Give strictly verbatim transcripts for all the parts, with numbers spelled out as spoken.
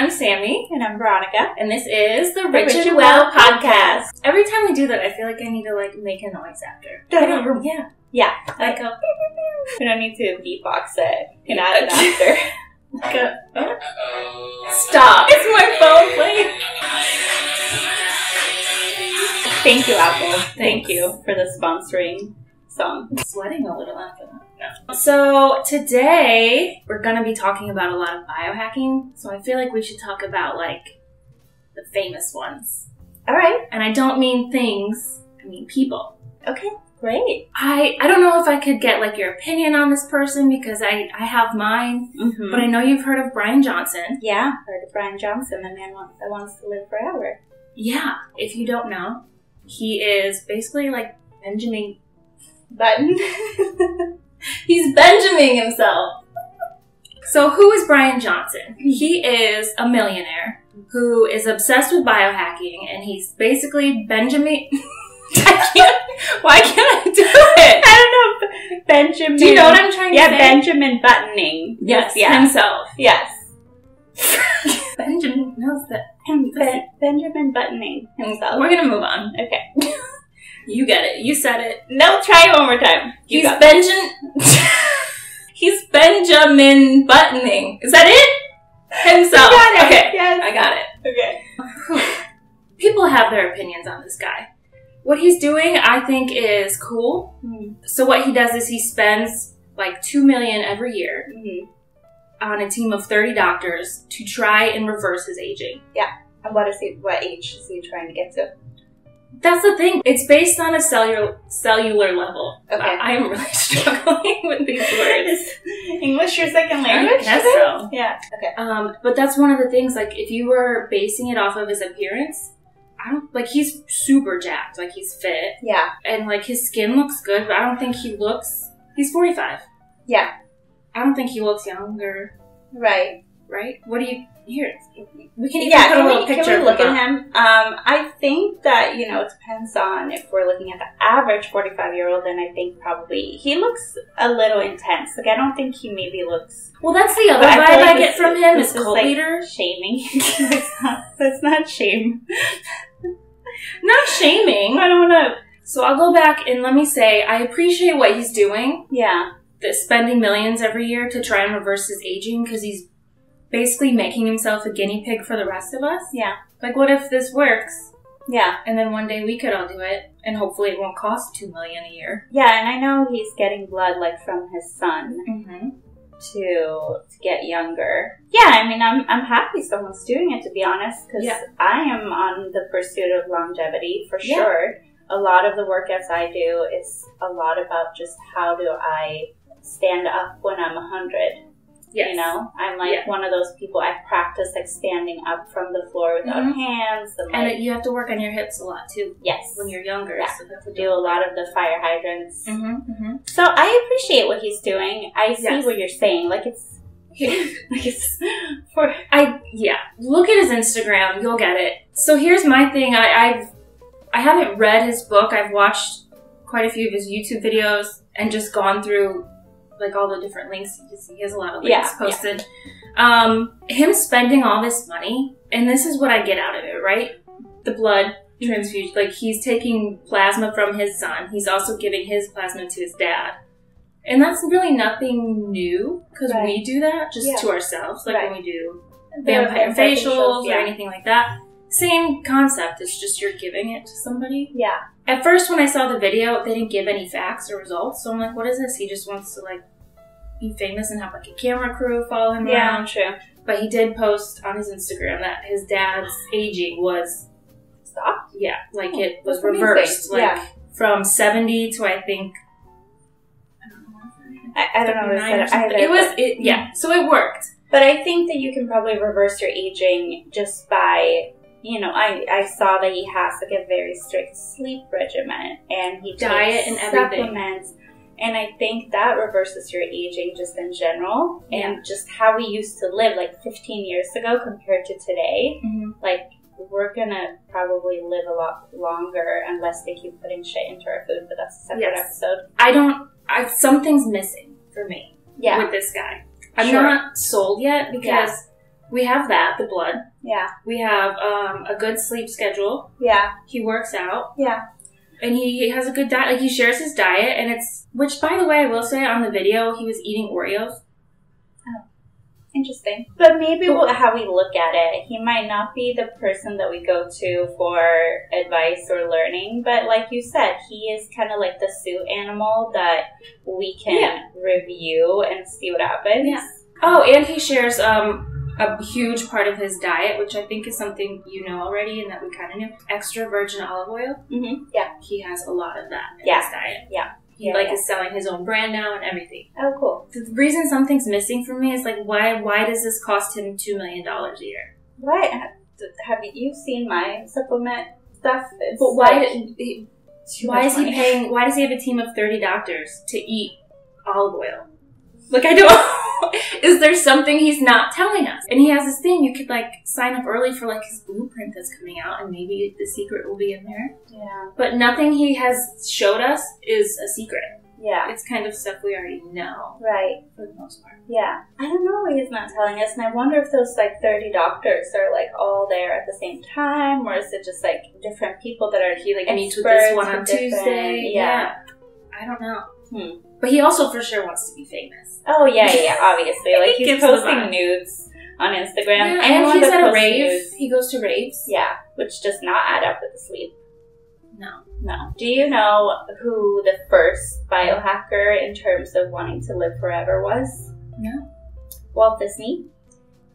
I'm Sammy. And I'm Veronica. And this is the, the Rich, Rich and Well podcast. podcast. Every time we do that, I feel like I need to, like, make a noise after. I don't, yeah. Yeah. Like a... We don't need to beatbox it. You can add it after. Like a... Oh. Stop. It's my phone playing. Thank you, Apple. Thanks. Thank you for the sponsoring song. I'm sweating a little after that. No. So today we're gonna be talking about a lot of biohacking. So I feel like we should talk about like the famous ones. All right. And I don't mean things. I mean people. Okay. Great. I, I don't know if I could get like your opinion on this person because I, I have mine, mm-hmm. but I know you've heard of Bryan Johnson. Yeah, heard of Bryan Johnson, the man wants, that wants to live forever. Yeah. If you don't know, he is basically like Benjamin Button. He's Benjamin himself. So who is Bryan Johnson? He is a millionaire who is obsessed with biohacking, and he's basically Benjamin... I can't... Why can't I do it? I don't know. Benjamin... Do you know what I'm trying yeah, to say? Yeah, Benjamin Buttoning. Yes, yeah. Himself. Yes. Benjamin knows that. Ben, Benjamin Buttoning himself. We're going to move on. Okay. You get it. You said it. No, try it one more time. You He's Benjamin. He's Benjamin Buttoning. Is that it? Himself. You got it. Okay. Yes. I got it. Okay. People have their opinions on this guy. What he's doing, I think, is cool. Mm. So what he does is he spends like two million every year mm-hmm. on a team of thirty doctors to try and reverse his aging. Yeah. And what is he? What age is he trying to get to? That's the thing. It's based on a cellular cellular level. Okay. I am really struggling with these words. English your second language? I guess so. Yeah. Okay. Um, but that's one of the things, like, if you were basing it off of his appearance, I don't, like, he's super jacked. Like, he's fit. Yeah. And, like, his skin looks good, but I don't think he looks... He's forty-five. Yeah. I don't think he looks younger. Right. Right? What do you... Here, we can even yeah, put can a little we, picture. Can we look at him? Um, I think that, you know, it depends on if we're looking at the average forty-five-year-old, and I think probably he looks a little intense. Like, I don't think he maybe looks... Well, that's the other vibe I, like I get from him is cult like leader. Shaming. that's, not, that's not shame. Not shaming. I don't know. So I'll go back and let me say, I appreciate what he's doing. Yeah. The spending millions every year to try and reverse his aging because he's basically making himself a guinea pig for the rest of us. Yeah. Like, what if this works? Yeah. And then one day we could all do it, and hopefully it won't cost two million a year. Yeah, and I know he's getting blood, like, from his son mm-hmm. to, to get younger. Yeah, I mean, I'm I'm happy someone's doing it, to be honest, because yeah. I am on the pursuit of longevity, for yeah. sure. A lot of the workouts I do, it's a lot about just how do I stand up when I'm a hundred. Yes. You know, I'm like yeah. one of those people. I practice like standing up from the floor without mm-hmm. hands. And, like, and you have to work on your hips a lot too. Yes. When you're younger. Yeah. So you have to do a lot of the fire hydrants. Mm-hmm. Mm-hmm. So I appreciate what he's doing. I see yes. what you're saying. Like it's, like it's for, I, yeah. Look at his Instagram. You'll get it. So here's my thing. I, I've, I haven't read his book. I've watched quite a few of his YouTube videos and just gone through like all the different links. He has a lot of links yeah, posted. Yeah. Um, him spending all this money, and this is what I get out of it, right? The blood transfusion, like he's taking plasma from his son. He's also giving his plasma to his dad. And that's really nothing new because right. we do that just yeah. to ourselves. Like right. when we do vampire, vampire facials yeah. or anything like that. Same concept. It's just you're giving it to somebody. Yeah. At first when I saw the video, they didn't give any facts or results. So I'm like, what is this? He just wants to like be famous and have like a camera crew follow him yeah, around. Yeah, true. But he did post on his Instagram that his dad's aging was... Stopped? Yeah. Like oh, it was reversed. Like yeah. from seventy to I think... I don't know. I, I don't know. Either, it was... It, yeah. So it worked. But I think that you can probably reverse your aging just by... You know, I, I saw that he has like a very strict sleep regimen and he diet and everything. Supplements. And I think that reverses your aging just in general yeah. and just how we used to live like fifteen years ago compared to today. Mm-hmm. Like we're gonna probably live a lot longer unless they keep putting shit into our food, but that's a separate yes. episode. I don't, I, something's missing for me yeah. with this guy. I'm sure. not sold yet because yeah. We have that, the blood. Yeah. We have um, a good sleep schedule. Yeah. He works out. Yeah. And he has a good diet. Like, he shares his diet, and it's... Which, by the way, I will say, on the video, he was eating Oreos. Oh. Interesting. But maybe but, how we look at it, he might not be the person that we go to for advice or learning. But, like you said, he is kind of like the suit animal that we can yeah. review and see what happens. Yeah. Oh, and he shares... um. a huge part of his diet, which I think is something you know already and that we kind of knew, extra virgin olive oil. Mm-hmm. Yeah. He has a lot of that in yeah. his diet. Yeah. He yeah, like yeah. is selling his own brand now and everything. Oh, cool. The reason something's missing for me is like, why Why does this cost him two million dollars a year? Right. Have you seen my supplement stuff? It's but why, like, did, why is money. he paying, why does he have a team of thirty doctors to eat olive oil? Like, I don't... Is there something he's not telling us? And he has this thing. You could, like, sign up early for, like, his blueprint that's coming out, and maybe the secret will be in there. Yeah. But nothing he has showed us is a secret. Yeah. It's kind of stuff we already know. Right. For the most part. Yeah. I don't know what he's not telling us, and I wonder if those, like, thirty doctors are, like, all there at the same time, or is it just, like, different people that are healing like, experts? Meet with this one on Tuesday. Yeah. yeah. I don't know. Hmm. But he also for sure wants to be famous. Oh, yeah, yeah, obviously. Like, he he's posting nudes on Instagram. Yeah, and he's at a rave. Nudes. He goes to raves. Yeah, which does not add up with the sleep. No. No. Do you know who the first biohacker in terms of wanting to live forever was? No. Walt Disney.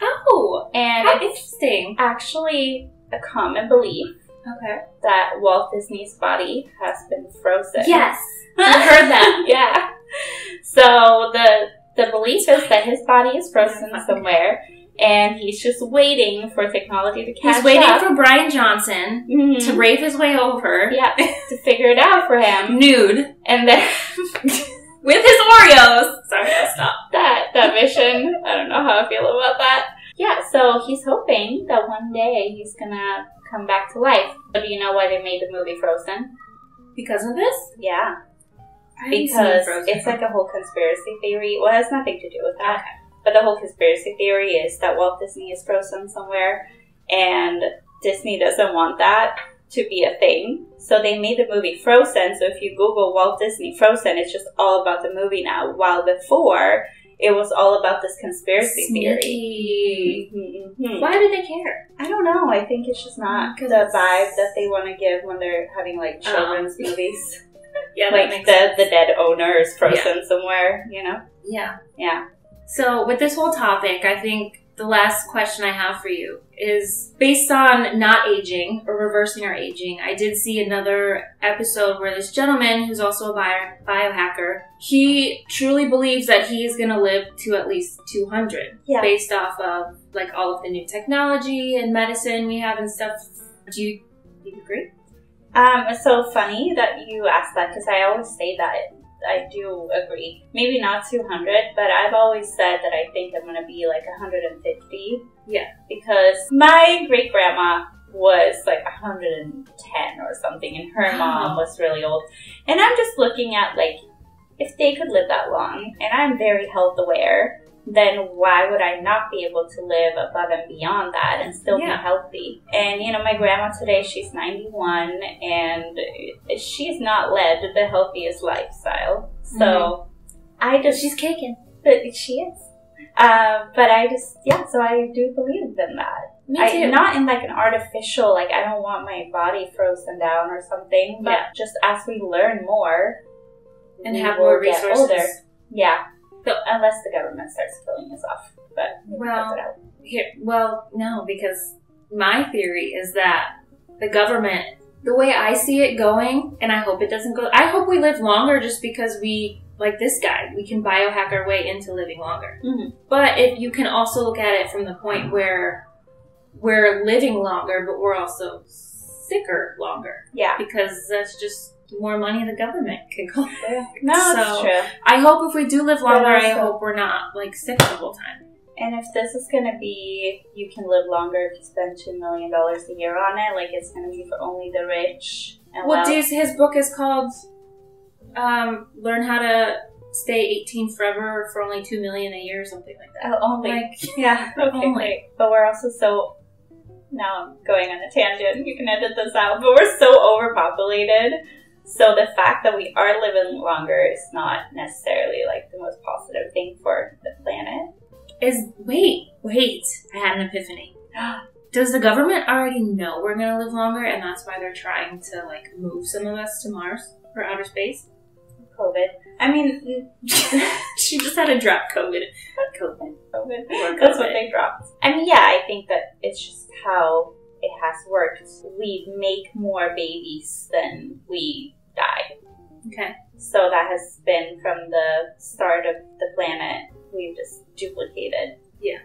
Oh, and how interesting. Actually a common belief. Okay. That Walt Disney's body has been frozen. Yes. I heard that. Yeah. So the the belief is that his body is frozen somewhere, and he's just waiting for technology to catch up. He's waiting up. for Bryan Johnson mm-hmm. to rave his way over. Yeah. To figure it out for him. Nude. And then... with his Oreos. Sorry, I'll stop. That, that mission. I don't know how I feel about that. Yeah, so he's hoping that one day he's going to... come back to life. But do you know why they made the movie Frozen? Because of this? Yeah. I because it's like a whole conspiracy theory. Well, it has nothing to do with that. Okay. But the whole conspiracy theory is that Walt Disney is frozen somewhere, and Disney doesn't want that to be a thing. So they made the movie Frozen. So if you Google Walt Disney Frozen, it's just all about the movie now. While before, it was all about this conspiracy Sneaky. theory. Mm-hmm, mm-hmm. Why do they care? I don't know. I think it's just not the vibe that they want to give when they're having, like, children's um, movies. Yeah, like, the, sense. the dead owner is frozen yeah. somewhere, you know? Yeah. Yeah. So, with this whole topic, I think the last question I have for you is, based on not aging or reversing our aging, I did see another episode where this gentleman, who's also a bio biohacker, he truly believes that he is going to live to at least two hundred yeah. based off of, like, all of the new technology and medicine we have and stuff. Do you, do you agree? Um, it's so funny that you asked that, because I always say that. I do agree. Maybe not two hundred, but I've always said that I think I'm going to be like one hundred fifty. Yeah. Because my great-grandma was like one hundred ten or something, and her wow. mom was really old. And I'm just looking at, like, if they could live that long, and I'm very health-aware, then why would I not be able to live above and beyond that and still yeah. be healthy? And, you know, my grandma today, she's ninety-one, and she's not led the healthiest lifestyle. So, mm-hmm. I just... She's kicking. But she is. Uh, but I just, yeah, so I do believe in that. Me too. I, not in, like, an artificial, like, I don't want my body frozen down or something, but yeah. just as we learn more... And we have more resources. Older. Yeah. So, unless the government starts killing us off, but well, it out. Here, well, no, because my theory is that the government, the way I see it going, and I hope it doesn't go. I hope we live longer, just because we, like this guy, we can biohack our way into living longer. Mm-hmm. But if you can also look at it from the point where we're living longer, but we're also sicker longer, yeah, because that's just. More money the government can go back. No, that's so, true. I hope if we do live longer, also, I hope we're not, like, sick the whole time. And if this is going to be, you can live longer if you spend two million dollars a year on it, like, it's going to be for only the rich. And well, well. His book is called um, Learn How to stay eighteen forever for only two million a year or something like that. Oh, oh like, my, yeah. Okay, oh great. But we're also so, now I'm going on a tangent, you can edit this out, but we're so overpopulated. So the fact that we are living longer is not necessarily like the most positive thing for the planet. Is, wait, wait, I had an epiphany. Does the government already know we're going to live longer and that's why they're trying to like move some of us to Mars or outer space? COVID. I mean, she just had to drop COVID. COVID. COVID. COVID. That's what they dropped. I mean, yeah, I think that it's just how it has worked. We make more babies than we die. Okay. So that has been from the start of the planet. We've just duplicated. Yeah.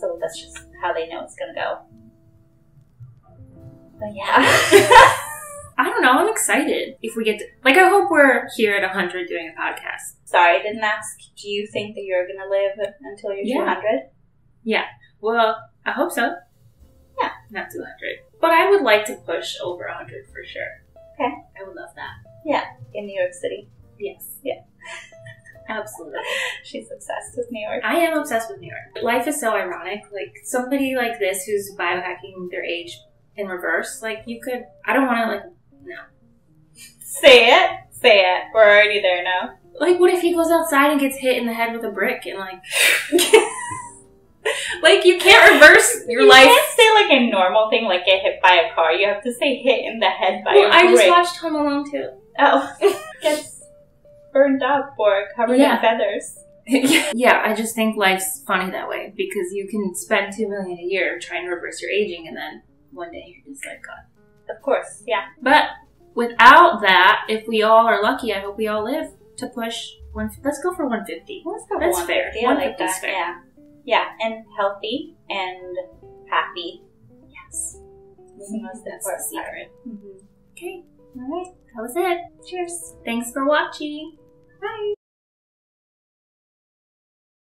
So that's just how they know it's gonna go. But yeah. I don't know, I'm excited if we get to, like, I hope we're here at one hundred doing a podcast. Sorry, I didn't ask, do you think that you're gonna live until you're yeah. two hundred? Yeah, well, I hope so. Yeah. Not two hundred. But I would like to push over one hundred for sure. Okay. I would love that. Yeah, in New York City. Yes. Yeah. Absolutely. She's obsessed with New York. I am obsessed with New York. Life is so ironic. Like, somebody like this who's biohacking their age in reverse, like, you could, I don't want to, like, no. Say it. Say it. We're already there now. Like, what if he goes outside and gets hit in the head with a brick and, like... like, you can't reverse your you life. You can't say, like, a normal thing, like, get hit by a car. You have to say hit in the head by well, a brick. I just watched Home Alone two. Oh. Gets burned up or covered yeah. in feathers. Yeah, I just think life's funny that way because you can spend two million a year trying to reverse your aging and then one day you're just like, God. Of course, yeah. But without that, if we all are lucky, I hope we all live to push one. Let's go for one fifty. Let's go for That's fair. Yeah, like that. Fair. Yeah, yeah, and healthy and happy. Yes, mm-hmm. That's, That's the secret. Mm-hmm. Okay, all right, that was it. Cheers. Thanks for watching. Bye.